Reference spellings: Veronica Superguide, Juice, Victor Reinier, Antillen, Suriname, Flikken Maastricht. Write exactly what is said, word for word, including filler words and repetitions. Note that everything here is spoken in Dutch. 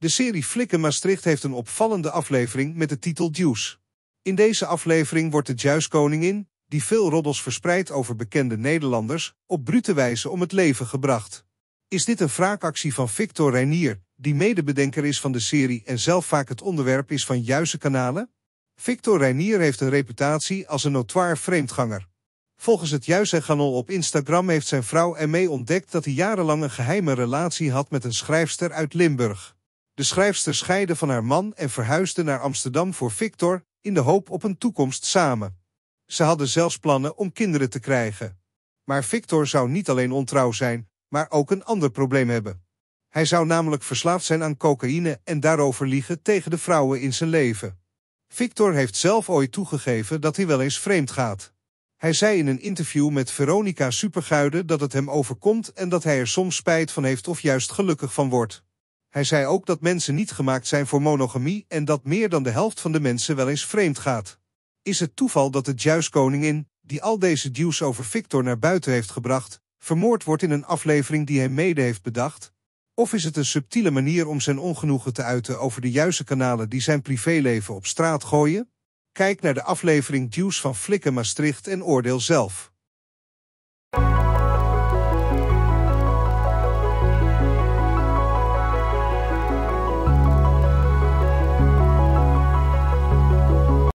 De serie Flikken Maastricht heeft een opvallende aflevering met de titel Juice. In deze aflevering wordt de Juice-koningin, die veel roddels verspreidt over bekende Nederlanders, op brute wijze om het leven gebracht. Is dit een wraakactie van Victor Reinier, die medebedenker is van de serie en zelf vaak het onderwerp is van Juice-kanalen? Victor Reinier heeft een reputatie als een notoire vreemdganger. Volgens het Juice-kanaal op Instagram heeft zijn vrouw ermee ontdekt dat hij jarenlang een geheime relatie had met een schrijfster uit Limburg. De schrijfster scheidde van haar man en verhuisde naar Amsterdam voor Victor, in de hoop op een toekomst samen. Ze hadden zelfs plannen om kinderen te krijgen. Maar Victor zou niet alleen ontrouw zijn, maar ook een ander probleem hebben. Hij zou namelijk verslaafd zijn aan cocaïne en daarover liegen tegen de vrouwen in zijn leven. Victor heeft zelf ooit toegegeven dat hij wel eens vreemd gaat. Hij zei in een interview met Veronica Superguide dat het hem overkomt en dat hij er soms spijt van heeft of juist gelukkig van wordt. Hij zei ook dat mensen niet gemaakt zijn voor monogamie en dat meer dan de helft van de mensen wel eens vreemd gaat. Is het toeval dat de Juice-koningin, die al deze juice over Victor naar buiten heeft gebracht, vermoord wordt in een aflevering die hij mede heeft bedacht? Of is het een subtiele manier om zijn ongenoegen te uiten over de Juice-kanalen die zijn privéleven op straat gooien? Kijk naar de aflevering Juice van Flikken Maastricht en oordeel zelf.